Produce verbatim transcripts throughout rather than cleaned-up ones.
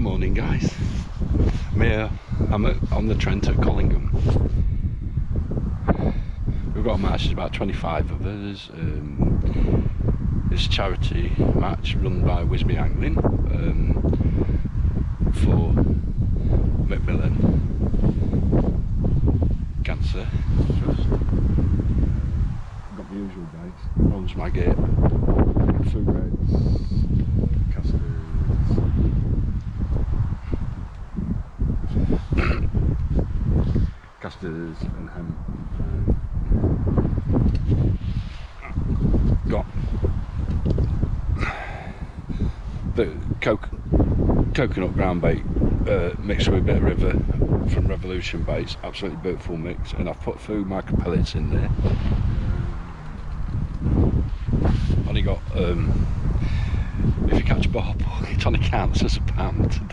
Good morning, guys. I'm here. I'm at, on the Trent at Collingham. We've got a match. There's about twenty-five of us. Um, it's a charity match run by Whisby Angling um, for Macmillan Cancer. Got the usual guys. Owns my gate. Food rates. Casters. Casters and hemp. Got the co coconut ground bait uh, mixed with a bit of river from Revolution Baits, absolutely beautiful mix, and I've put food micro pellets in there. Only got, um, if you catch a bar pork, it only counts as a pound today.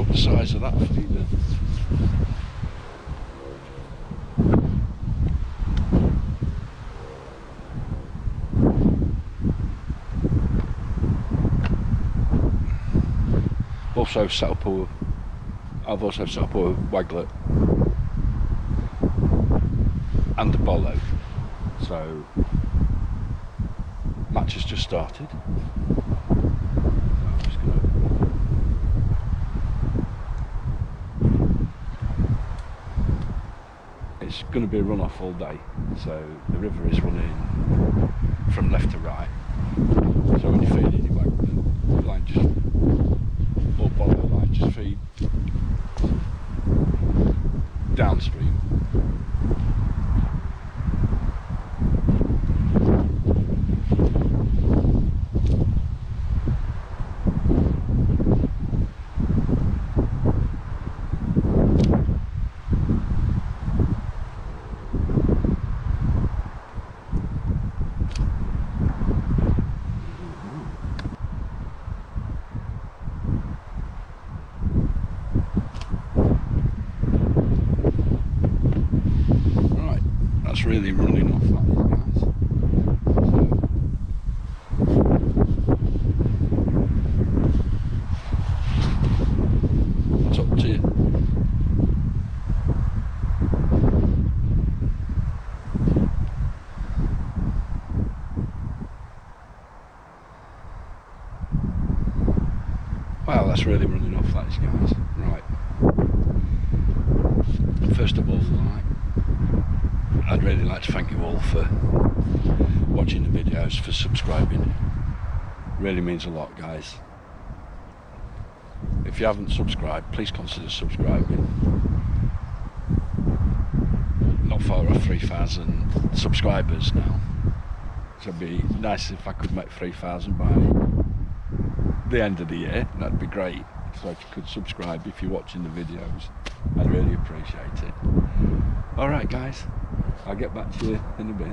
Up the size of that feeder. Also set up a, I've also set up a wagglet and a bolo. So match has just started. It's going to be a runoff all day, so the river is running from left to right. So when you feed in your back, the line just, or bottom of the line, just feed downstream. Really running off that is nice. So that's up to you. Wow, that's really running off that is guys. Right. First of all, like I'd really like to thank you all for watching the videos, for subscribing. Really means a lot, guys. If you haven't subscribed, please consider subscribing. Not far off three thousand subscribers now. So it'd be nice if I could make three thousand by the end of the year. That'd be great. So if you could subscribe if you're watching the videos, I'd really appreciate it. Alright guys, I'll get back to you in a bit.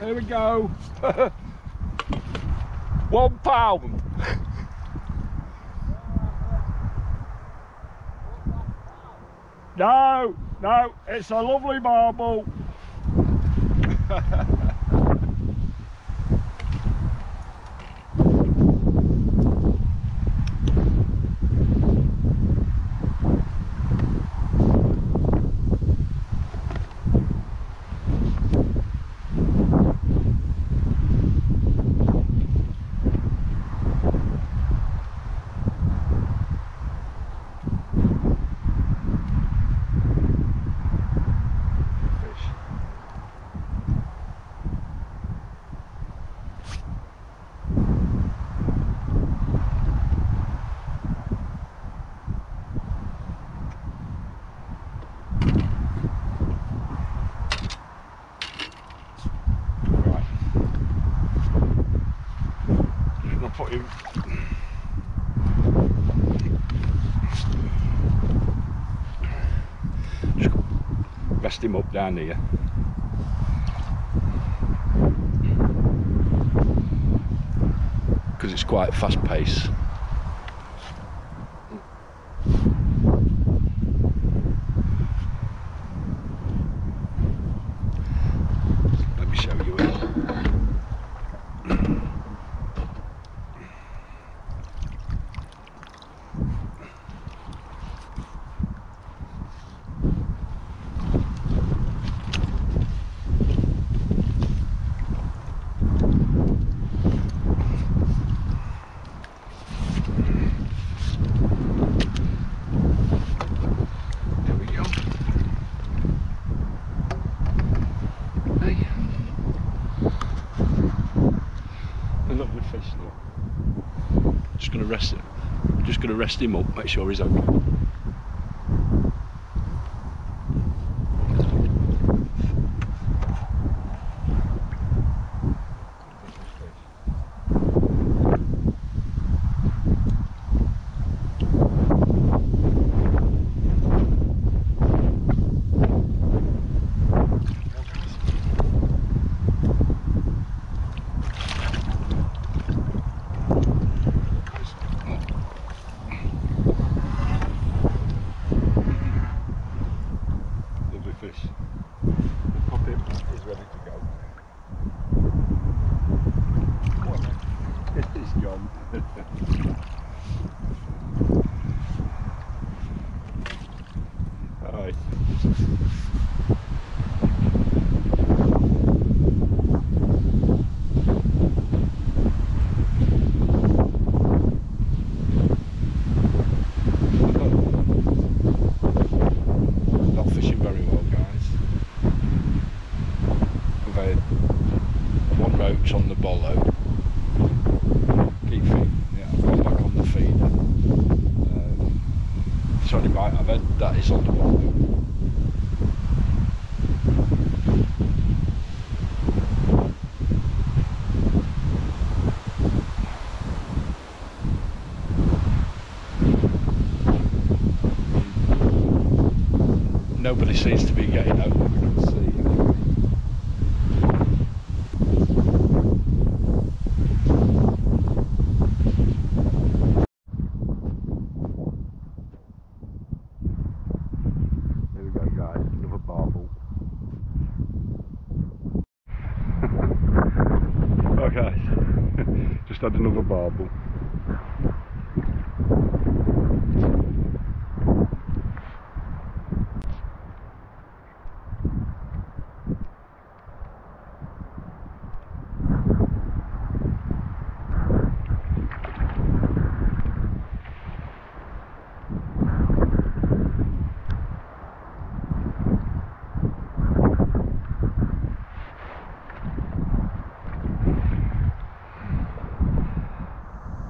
Here we go. One pound. No, no, it's a lovely marble. Him up down here. Because it's quite fast paced. Let me show you it. Gonna rest him up, make sure he's okay. Nobody seems to be getting out.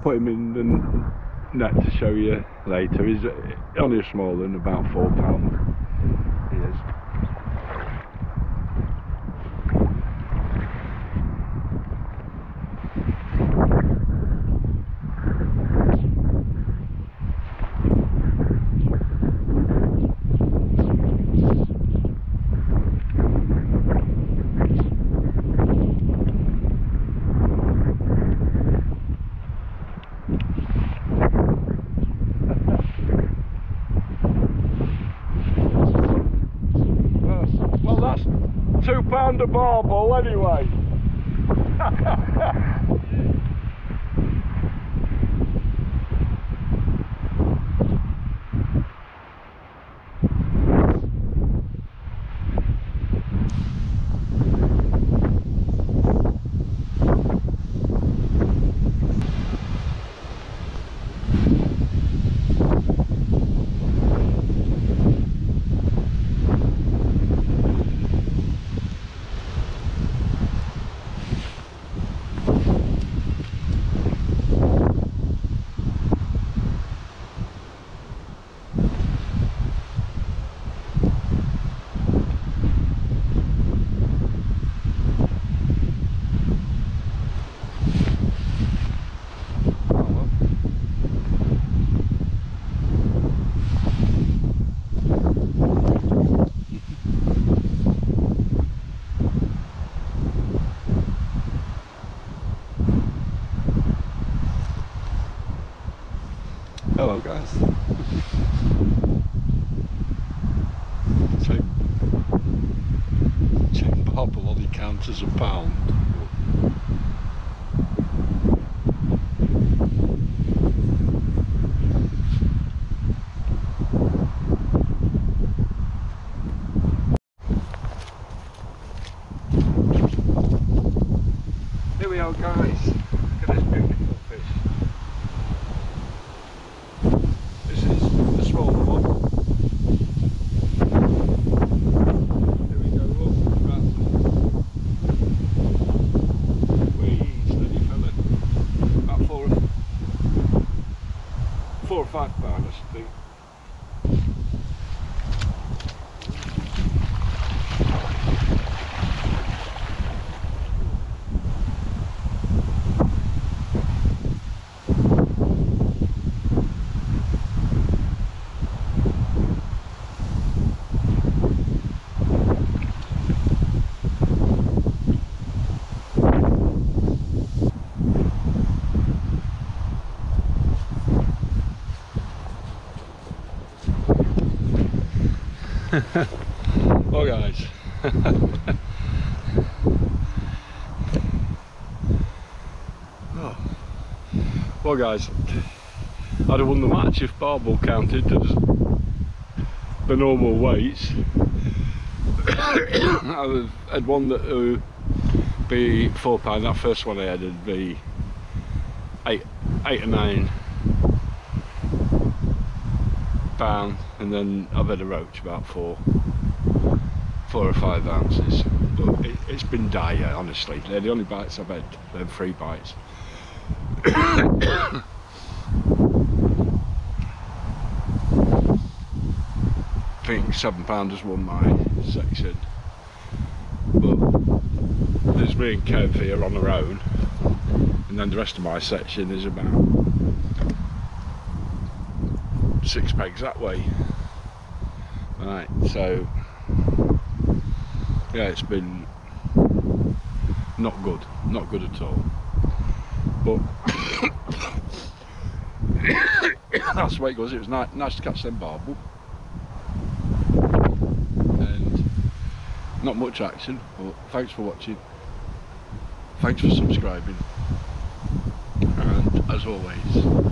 Put him in the net to show you later. He's only a small one, about four pounds. He is. anyway. Hello guys. Ten, ten bar bloody counters a pound. Here we are guys. Look at this beautiful fish. Oh guys, oh. Well guys, I'd have won the match if barbell counted as the normal weights. I'd had one that would be four pound. That first one I had would be eight, eight or nine pound, and then I've had a roach about four four or five ounces, but it, it's been dire honestly. They're the only bites I've had, they're three bites. I think seven pounders won my section, but there's me and Kev here on our own, and then the rest of my section is about six pegs that way. Right, so yeah, it's been not good, not good at all, but that's the way it goes. It was nice, nice to catch them barbel and not much action, but thanks for watching, thanks for subscribing, and as always